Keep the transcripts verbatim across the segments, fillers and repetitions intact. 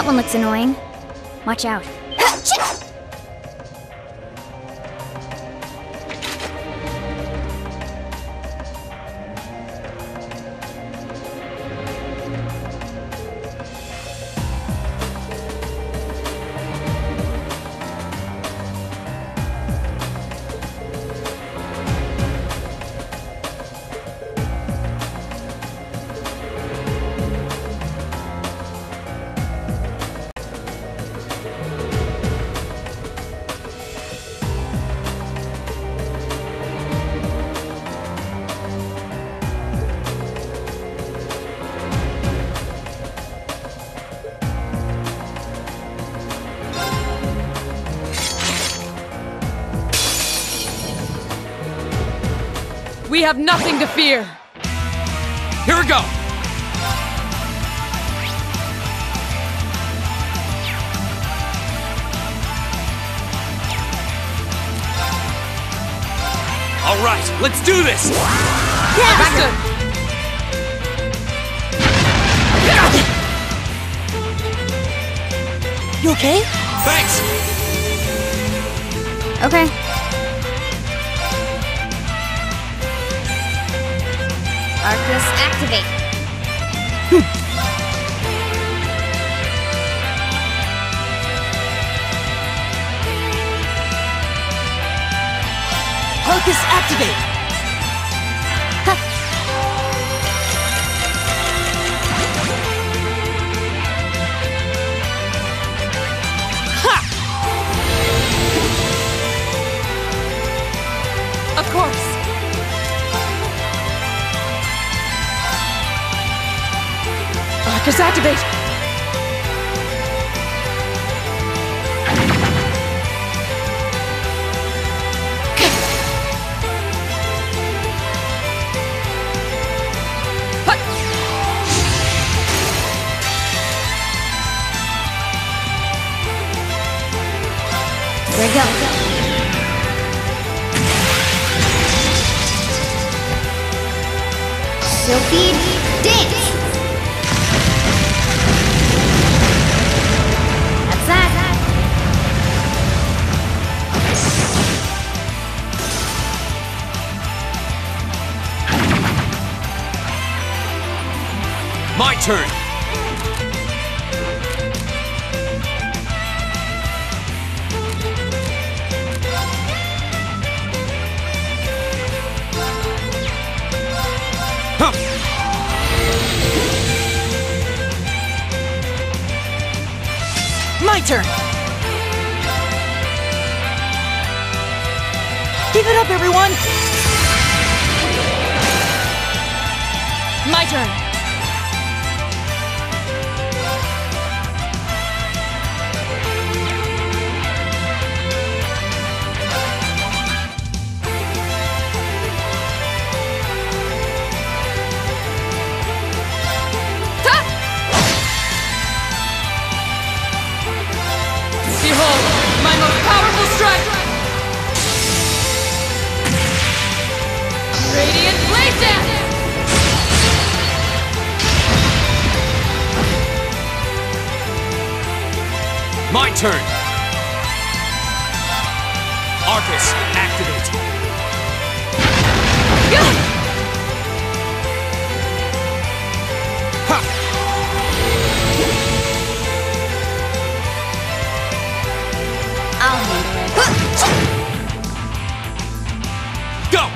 That one looks annoying. Watch out. We have nothing to fear! Here we go! Alright, let's do this! Yeah. Back to... Yeah. You okay? Thanks! Okay. Arcus, activate. Hm. Arcus, activate. Huh. Ha! Of course. Arcus, activate! There we go. Sophie, dance! My turn! Huh. My turn! Give it up, everyone! My turn! Radiant Bladedance! My turn! Arcus, activate! Ha! I'll handle it. Go!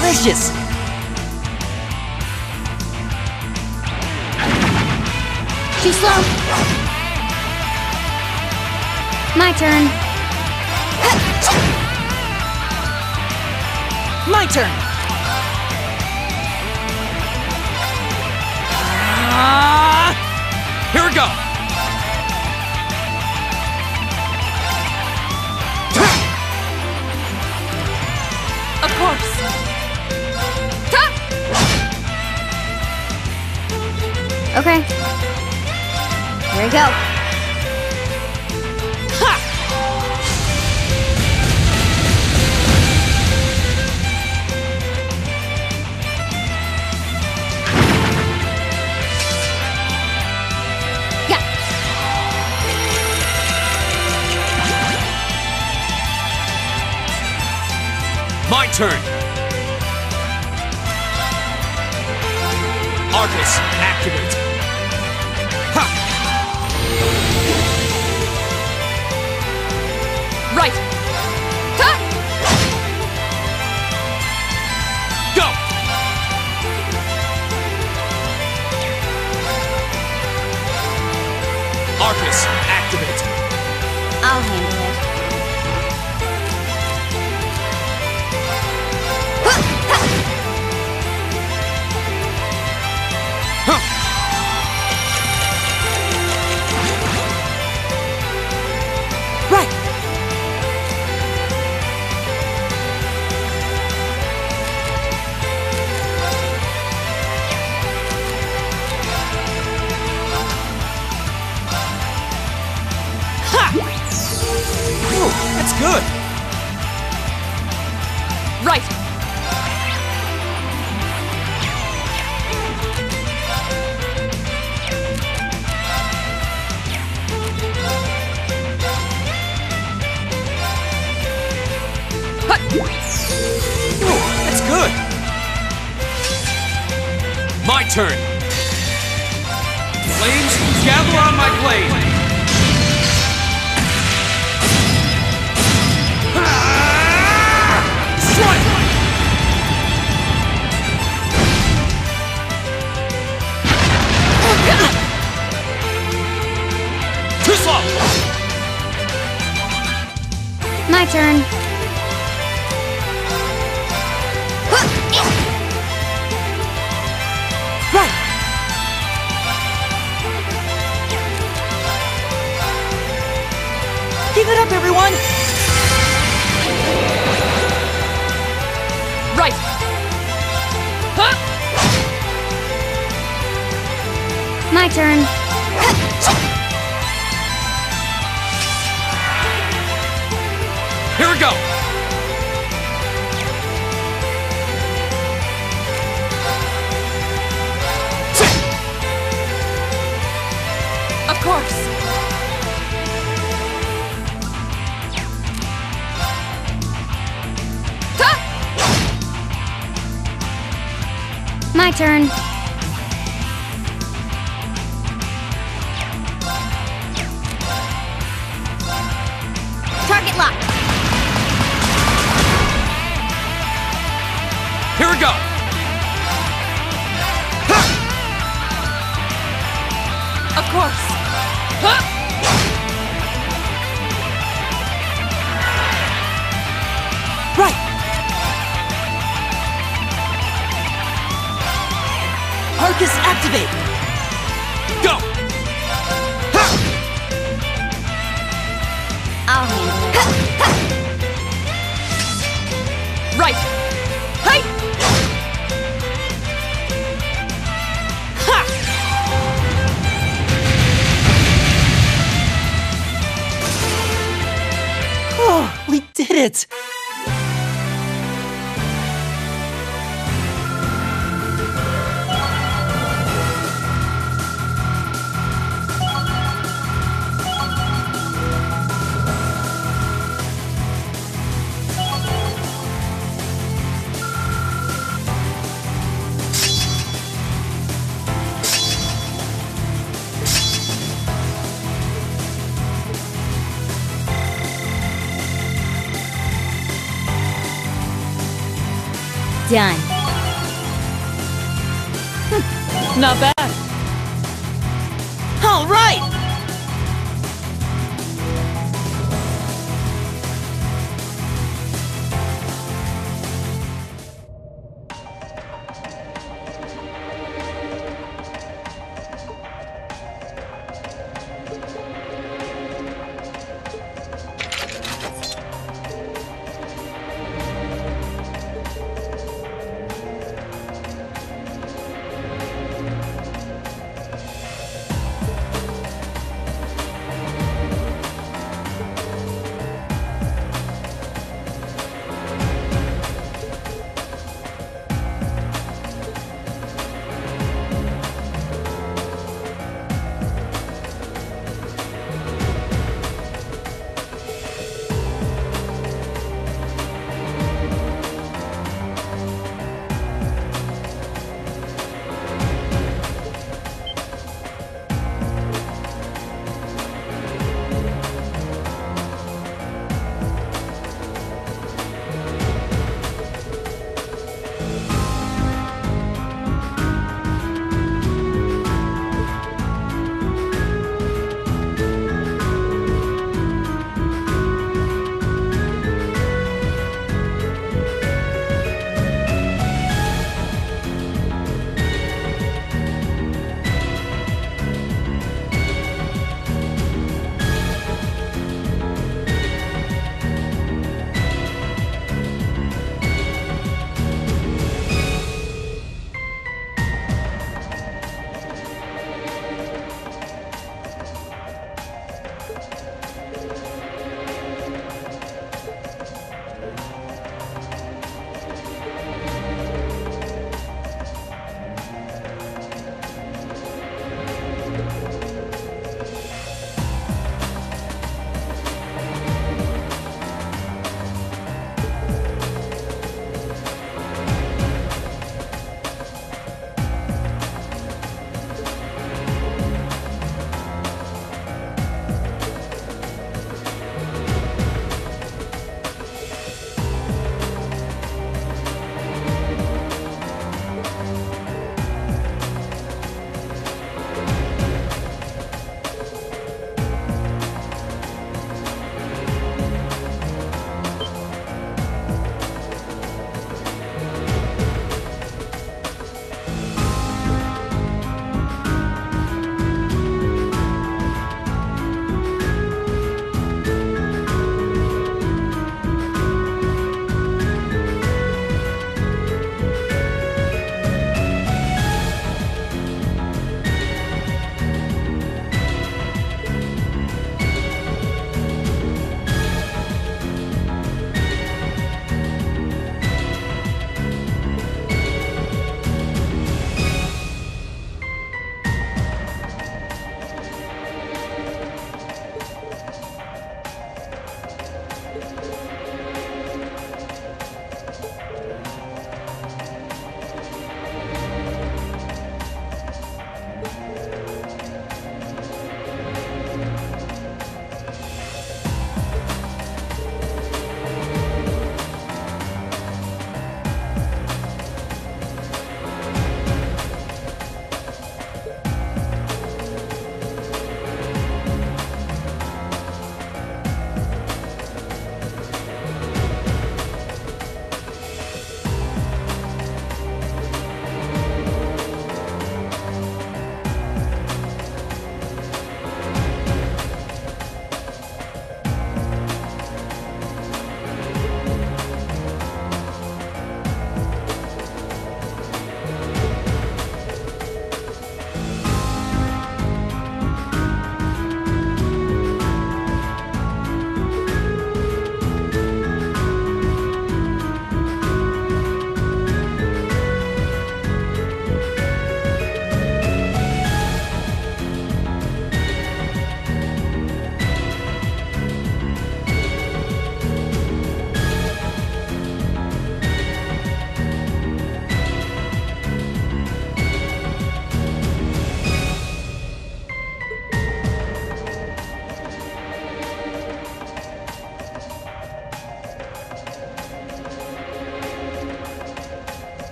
Delicious! Too slow! My turn! My turn! Uh, here we go! Okay. Here we go. Ha! turn. Arcus, activate. Ha! Right. Ha! Go! Arcus, activate. I'll handle it. Good. Right. Hut. Ooh, that's good. My turn. Flames, gather on my blade. My turn. Right. Give it up, everyone. Right. Huh? My turn. Here we go! Of course! Huh? My turn. Target locked. Here we go! Ha! Of course! Ha! Right! Arcus, activate! Go! Ha! I'll handle it. Right! We did it! Done. Hm, not bad. All right.